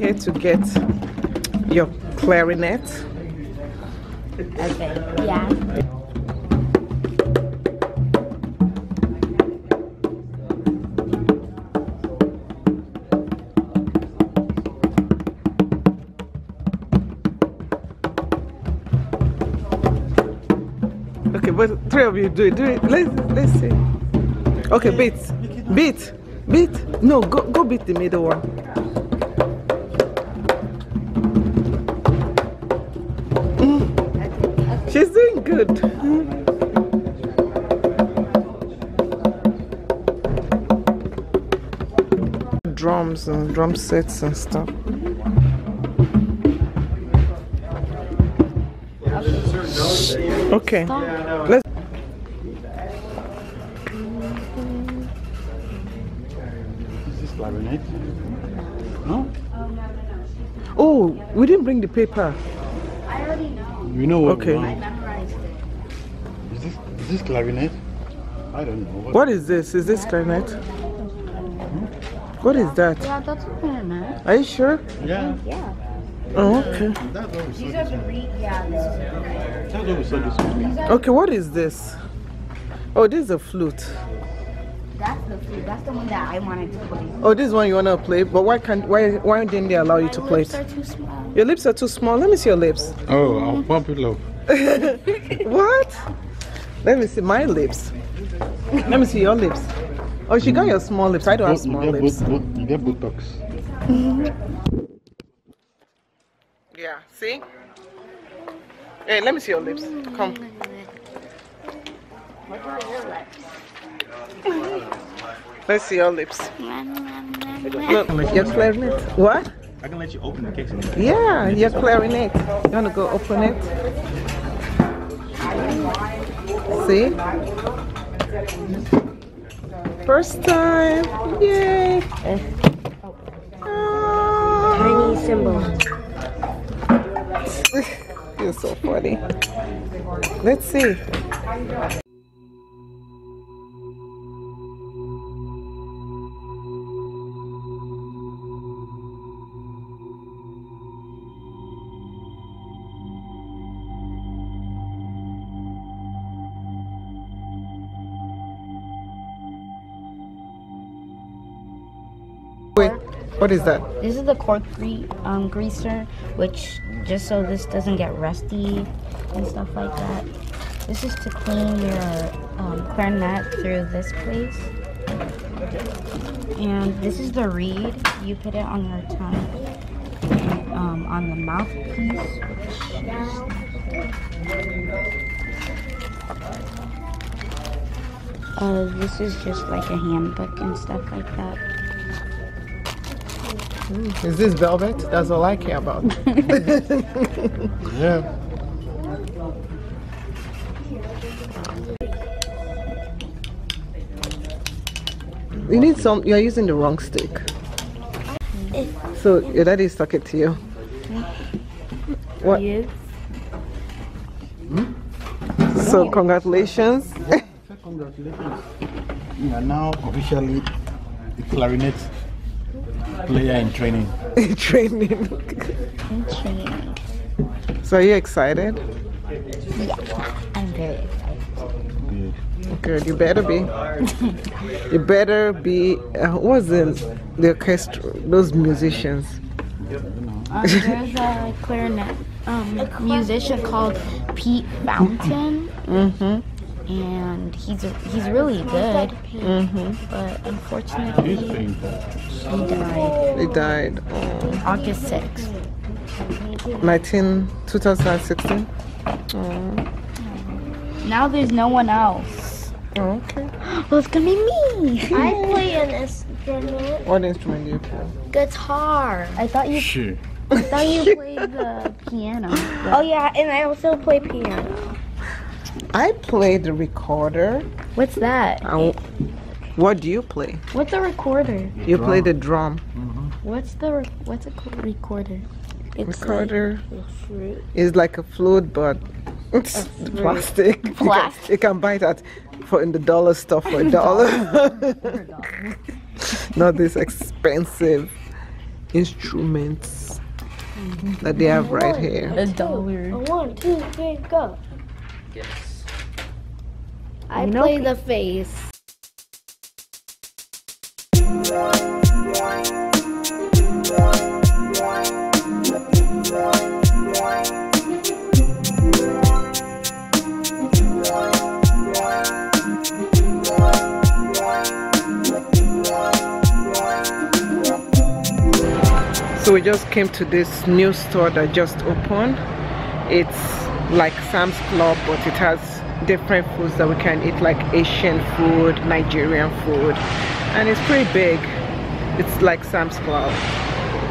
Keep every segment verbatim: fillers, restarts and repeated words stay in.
here to get your clarinet. Okay, yeah. But three of you do it. Do it. Let's let's see. Okay, beat, beat, beat. No, go go beat the middle one. Mm. She's doing good. Mm. Drums and drum sets and stuff. Okay. Stop. Let's. Is this clarinet? No? Oh, we didn't bring the paper. I already know. You know what? Okay. I memorized it. Is this is this clarinet? I don't know. What, what is this? Is this clarinet? Hmm? What is that? Yeah, that's clarinet. Are you sure? Yeah. Yeah. Oh, okay. Okay, what is this? Oh, this is a flute. That's the flute. That's the one that I wanted to play. Oh, this one you want to play, but why can't? Why? Why didn't they allow you to play it? My lips are too small. Your lips are too small. Let me see your lips. Oh, I'll pump it up. What? Let me see my lips. Let me see your lips. Oh, she got your small lips. I don't have small lips. You get Botox. Yeah, see? Hey, let me see your lips. Come. What are your lips? Let's see your lips. Look, your clarinet. What? I can let you open the kitchen. Yeah, your clarinet. You want to go open it? See? First time. Yay. Tiny symbol. You're so funny. Let's see. Wait, what is that? This is the cork gre um, greaser, which just so this doesn't get rusty and stuff like that. This is to clean your um, clarinet through this place. And this is the reed. You put it on your tongue, and, um, on the mouthpiece. Which is, uh, this is just like a handbook and stuff like that. Is this velvet? That's all I care about. Yeah. You need some. You're using the wrong stick. So your daddy stuck it to you. What? Yes. Hmm? So congratulations. Yeah, congratulations. You are now officially the clarinet player in training. In training. In training. So are you excited? Yeah, I'm very excited. Good. Good. You better be. You better be. Uh, what's the the orchestra? Those musicians. Um, there's a clarinet um, musician called Pete Fountain. Mm-hmm. And he's he's really good, mm-hmm. but unfortunately he died. He died oh. August sixth, two thousand sixteen. Oh. Now there's no one else. Oh, okay. Well, it's gonna be me. I play an instrument. What instrument do you play? Guitar. I thought you. Sure. I thought you played the piano. Oh yeah, and I also play piano. I play the recorder. What's that? I, what do you play? What's a recorder? You drum. Play the drum. Mm-hmm. What's the what's a recorder? It's recorder like is like a flute, but it's plastic. Plastic. You, you can buy that for in the dollar store for a dollar. Not this expensive instruments mm-hmm. that they have right one, here. A dollar. One, two, three, go. Yes. I you play know. the face. So we just came to this new store that just opened. It's like Sam's Club, but it has different foods that we can eat, like Asian food, Nigerian food, and it's pretty big. It's like Sam's Club,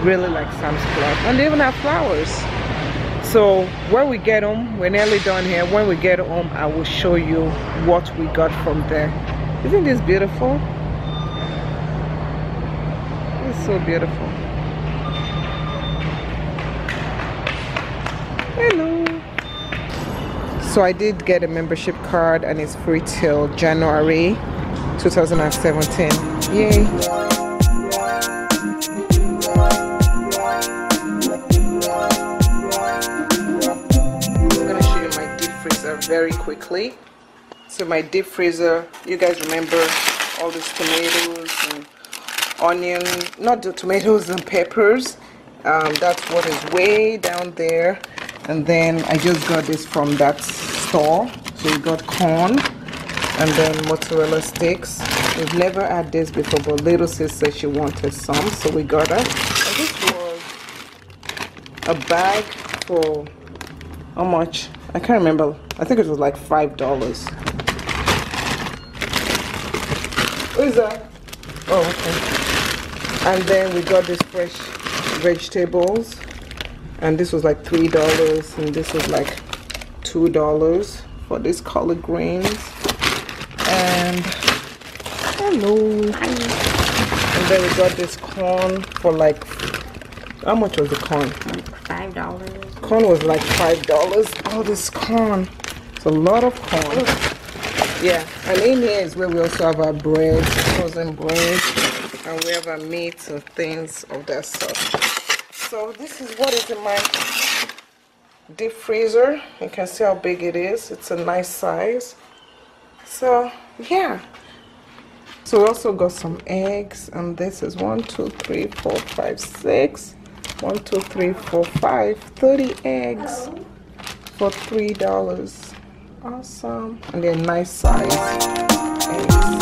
really like Sam's Club, and they even have flowers. So when we get home, we're nearly done here. When we get home, I will show you what we got from there. Isn't this beautiful? It's so beautiful. Hello. So I did get a membership card and it's free till January two thousand seventeen. Yay. I'm gonna show you my deep freezer very quickly. So my deep freezer, you guys remember all these tomatoes and onion, not the tomatoes and peppers. Um, that's what is way down there. And then I just got this from that store. So we got corn and then mozzarella sticks. We've never had this before, but little sis said she wanted some, so we got it. And this was a bag for how much? I can't remember. I think it was like five dollars. What is that? Oh, okay. And then we got this fresh vegetables. And this was like three dollars, and this was like two dollars for these collard greens. And hello. And then we got this corn for like, how much was the corn? Like five dollars. Corn was like five dollars. Oh, this corn. It's a lot of corn. Ooh. Yeah, and in here is where we also have our bread, frozen bread, and we have our meats and things of that sort. So this is what is in my deep freezer. You can see how big it is. It's a nice size. So yeah. So we also got some eggs, and this is one, two, three, four, five, six. One, two, three, four, five. Thirty eggs for three dollars. Awesome. And they're nice size eggs.